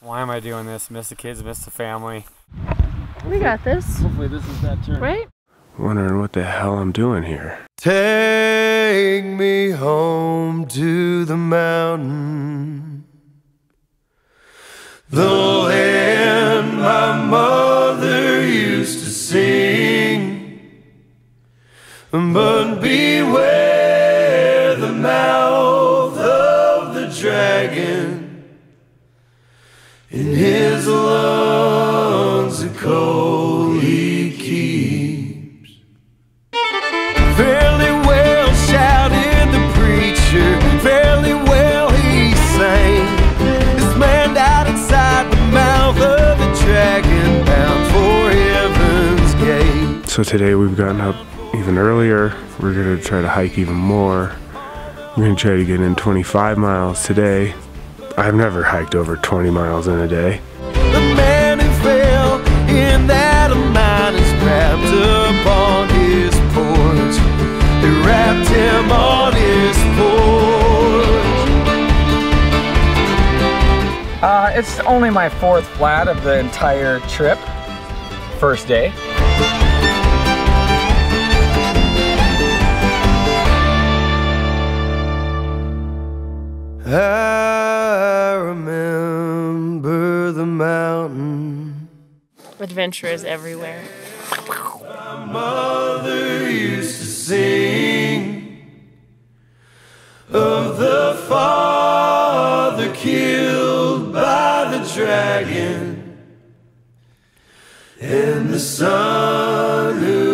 Why am I doing this? Miss the kids, miss the family. We got this. Hopefully this is that turn. Right? Wondering what the hell I'm doing here. Take me home to the mountain, the land my mother used to sing, but beware the mouth of the dragon, in his lungs a coal he keeps. Fairly well shouted the preacher, fairly well he sang, this man died inside the mouth of a dragon, bound for heaven's gate. So today we've gotten up even earlier. We're going to try to hike even more. We're going to try to get in 25 miles today. I've never hiked over 20 miles in a day. The man who fell in that mine is wrapped up on his porch. They wrapped him on his porch. It's only my fourth flat of the entire trip. First day. Adventurers everywhere. My mother used to sing of the father killed by the dragon and the son who